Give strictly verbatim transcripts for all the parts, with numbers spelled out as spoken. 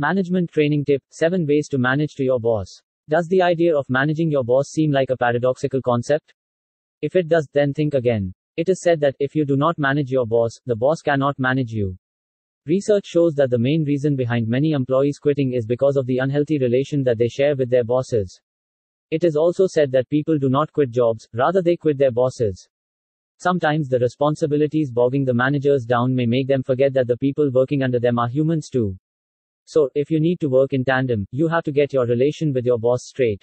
Management Training Tip: seven Ways to Manage to Your Boss. Does the idea of managing your boss seem like a paradoxical concept? If it does, then think again. It is said that if you do not manage your boss, the boss cannot manage you. Research shows that the main reason behind many employees quitting is because of the unhealthy relation that they share with their bosses. It is also said that people do not quit jobs, rather they quit their bosses. Sometimes the responsibilities bogging the managers down may make them forget that the people working under them are humans too. So, if you need to work in tandem, you have to get your relation with your boss straight.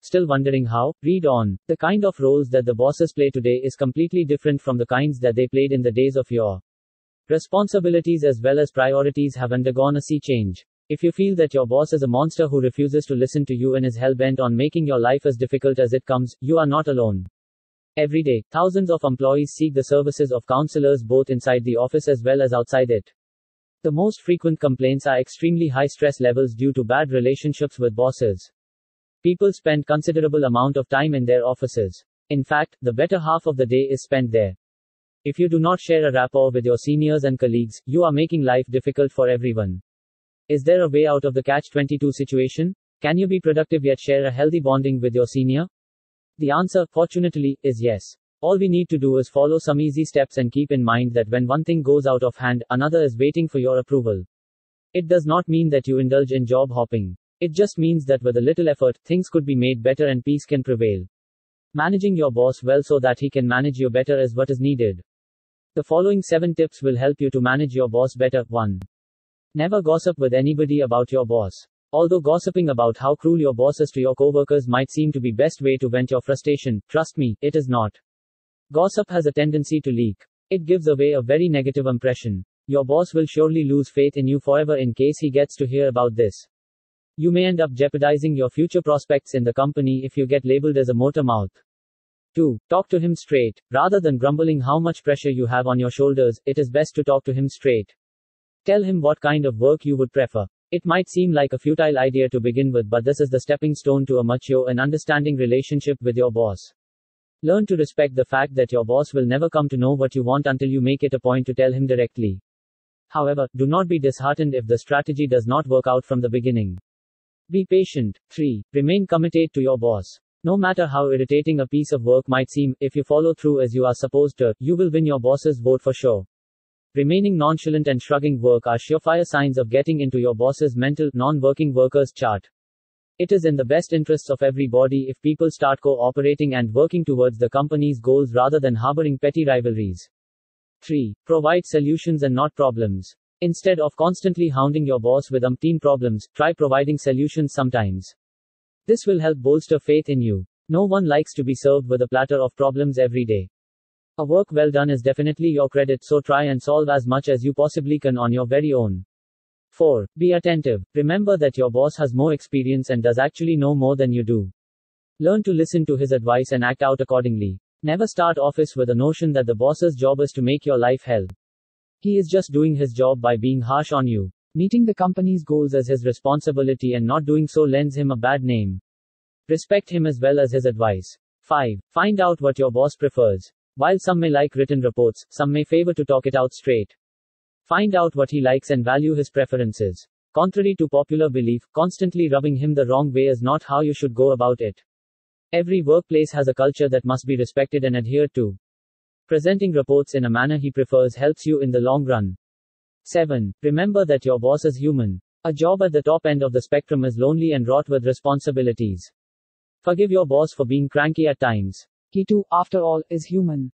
Still wondering how? Read on. The kind of roles that the bosses play today is completely different from the kinds that they played in the days of yore. Responsibilities as well as priorities have undergone a sea change. If you feel that your boss is a monster who refuses to listen to you and is hell-bent on making your life as difficult as it comes, you are not alone. Every day, thousands of employees seek the services of counselors both inside the office as well as outside it. The most frequent complaints are extremely high stress levels due to bad relationships with bosses. People spend considerable amount of time in their offices. In fact, the better half of the day is spent there. If you do not share a rapport with your seniors and colleagues, you are making life difficult for everyone. Is there a way out of the catch twenty-two situation? Can you be productive yet share a healthy bonding with your senior? The answer, fortunately, is yes. All we need to do is follow some easy steps and keep in mind that when one thing goes out of hand, another is waiting for your approval. It does not mean that you indulge in job hopping. It just means that with a little effort, things could be made better and peace can prevail. Managing your boss well so that he can manage you better is what is needed. The following seven tips will help you to manage your boss better. one. Never gossip with anybody about your boss. Although gossiping about how cruel your boss is to your coworkers might seem to be best way to vent your frustration, trust me, it is not. Gossip has a tendency to leak. It gives away a very negative impression. Your boss will surely lose faith in you forever in case he gets to hear about this. You may end up jeopardizing your future prospects in the company if you get labeled as a motor mouth. two. Talk to him straight. Rather than grumbling how much pressure you have on your shoulders, it is best to talk to him straight. Tell him what kind of work you would prefer. It might seem like a futile idea to begin with, but this is the stepping stone to a mature and understanding relationship with your boss. Learn to respect the fact that your boss will never come to know what you want until you make it a point to tell him directly. However, do not be disheartened if the strategy does not work out from the beginning. Be patient. three. Remain committed to your boss. No matter how irritating a piece of work might seem, if you follow through as you are supposed to, you will win your boss's vote for sure. Remaining nonchalant and shrugging work are surefire signs of getting into your boss's mental, non-working workers chart. It is in the best interests of everybody if people start cooperating and working towards the company's goals rather than harboring petty rivalries. three. Provide solutions and not problems. Instead of constantly hounding your boss with umpteen problems, try providing solutions sometimes. This will help bolster faith in you. No one likes to be served with a platter of problems every day. A work well done is definitely your credit, so try and solve as much as you possibly can on your very own. four. Be attentive. Remember that your boss has more experience and does actually know more than you do. Learn to listen to his advice and act out accordingly. Never start office with the notion that the boss's job is to make your life hell. He is just doing his job by being harsh on you. Meeting the company's goals is his responsibility and not doing so lends him a bad name. Respect him as well as his advice. five. Find out what your boss prefers. While some may like written reports, some may favor to talk it out straight. Find out what he likes and value his preferences. Contrary to popular belief, constantly rubbing him the wrong way is not how you should go about it. Every workplace has a culture that must be respected and adhered to. Presenting reports in a manner he prefers helps you in the long run. seven. Remember that your boss is human. A job at the top end of the spectrum is lonely and wrought with responsibilities. Forgive your boss for being cranky at times. He too, after all, is human.